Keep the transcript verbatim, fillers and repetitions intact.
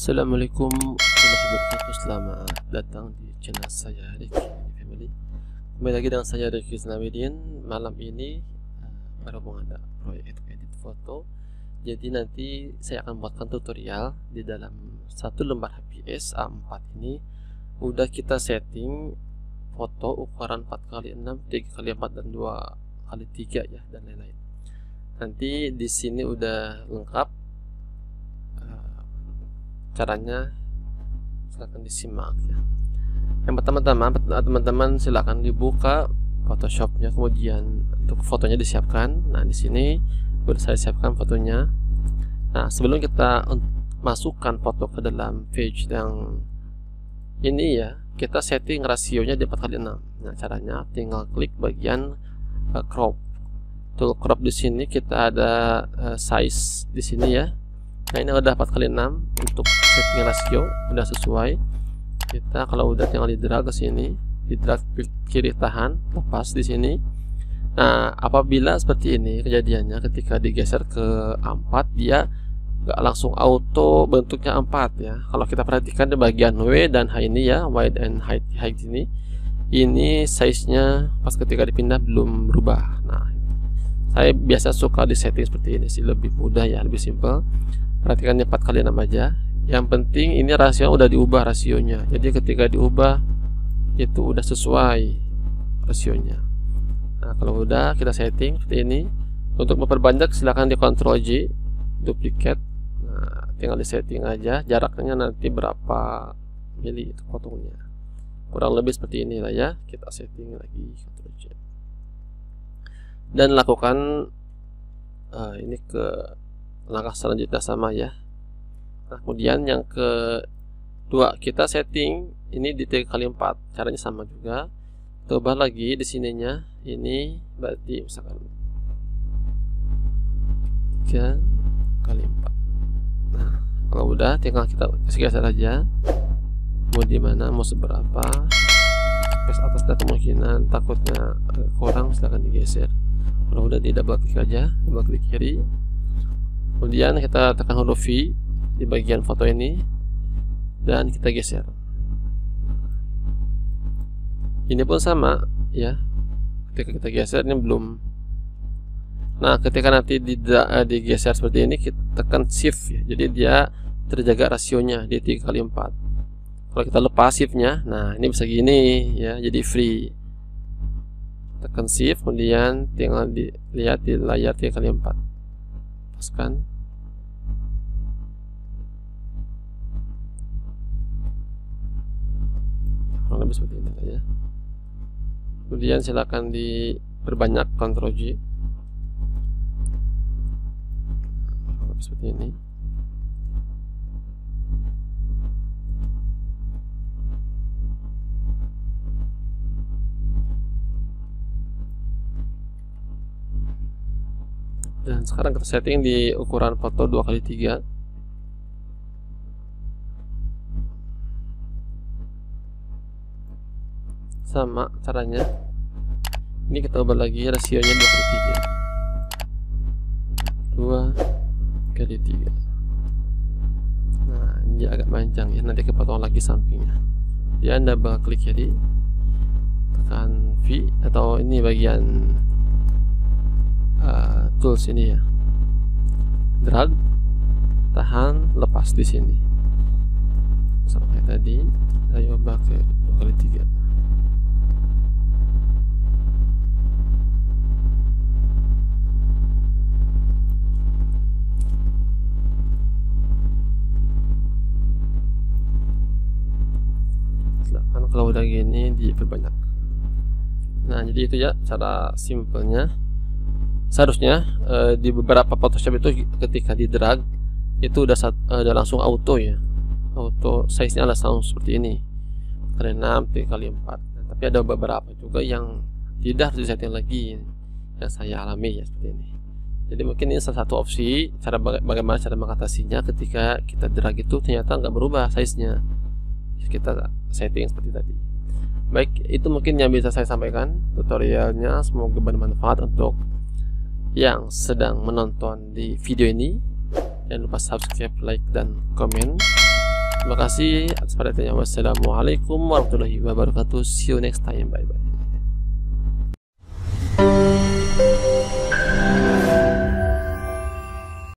Assalamualaikum warahmatullahi wabarakatuh. Selamat datang di channel saya Riki Family. Kembali lagi dengan saya Riki Znawedian. Malam ini uh, berhubung ada proyek edit foto, jadi nanti saya akan buatkan tutorial di dalam satu lembar H P S A empat ini. Udah kita setting foto ukuran empat kali enam, tiga kali empat dan dua kali tiga ya, dan lain-lain. Nanti di sini udah lengkap caranya, silahkan disimak ya. Yang pertama-tama teman-teman silahkan dibuka Photoshopnya, kemudian untuk fotonya disiapkan. Nah di sini sudah saya siapkan fotonya. Nah sebelum kita masukkan foto ke dalam page yang ini ya, kita setting rasionya di empat kali enam. Nah caranya tinggal klik bagian uh, crop. Tool crop di sini kita ada uh, size di sini ya. Nah ini udah empat kali enam untuk setting rasio, udah sesuai. Kita kalau udah tinggal di drag ke sini, di drag kiri tahan, lepas di sini. Nah apabila seperti ini kejadiannya, ketika digeser ke A empat dia nggak langsung auto bentuknya A empat ya. Kalau kita perhatikan di bagian W dan H ini ya, wide and height, height ini, ini size-nya pas ketika dipindah belum berubah. Nah saya biasa suka di setting seperti ini sih, lebih mudah ya, lebih simple. Perhatikan empat kali enam aja. Yang penting ini rasio udah diubah rasionya. Jadi ketika diubah itu udah sesuai rasionya. Nah, kalau udah kita setting seperti ini. Untuk memperbanyak silahkan di Ctrl J, duplikat. Nah, tinggal di setting aja. Jaraknya nanti berapa mili itu potongnya. Kurang lebih seperti inilah ya. Kita setting lagi Ctrl J. Dan lakukan uh, ini ke langkah selanjutnya sama ya. Nah, kemudian yang kedua kita setting ini di tiga kali empat, caranya sama juga. Coba lagi di sininya, ini berarti misalkan tiga kali empat. Nah kalau udah tinggal kita geser aja, mau dimana, mau seberapa, space atas ada kemungkinan takutnya kurang silahkan digeser. Kalau udah di double klik aja, double klik kiri. Kemudian kita tekan huruf V di bagian foto ini dan kita geser. Ini pun sama ya. Ketika kita geser ini belum. Nah, ketika nanti digeser seperti ini kita tekan shift ya. Jadi dia terjaga rasionya di tiga kali empat. Kalau kita lepas shiftnya, nah ini bisa gini ya, jadi free. Tekan shift kemudian tinggal dilihat di layar tiga kali empat. Lepaskan. Kurang lebih seperti ini aja. Kemudian silakan diperbanyak Ctrl J. Kurang lebih seperti ini. Dan sekarang kita setting di ukuran foto dua kali tiga. Sama caranya. Ini kita ubah lagi rasionya dua kali tiga. Nah, ini agak panjang ya, nanti kepotong lagi sampingnya. Ya, Anda bakal klik jadi tekan V atau ini bagian Uh, tools ini ya, drag, tahan, lepas di sini. Sama kayak tadi, saya ubah ke dua kali tiga. Silahkan kalau udah gini diperbanyak. Nah jadi itu ya cara simpelnya. Seharusnya e, di beberapa Photoshop itu ketika di drag itu udah, sat, e, udah langsung auto ya, auto size nya langsung seperti ini enam kali empat. Nah, tapi ada beberapa juga yang tidak harus disetting lagi yang saya alami ya seperti ini. Jadi mungkin ini salah satu opsi cara baga bagaimana cara mengatasinya. Ketika kita drag itu ternyata nggak berubah size nya, kita setting seperti tadi. Baik, itu mungkin yang bisa saya sampaikan tutorialnya. Semoga bermanfaat untuk yang sedang menonton di video ini. Jangan lupa subscribe, like, dan komen. Terima kasih atas perhatiannya. Wassalamualaikum warahmatullahi wabarakatuh. See you next time. Bye bye.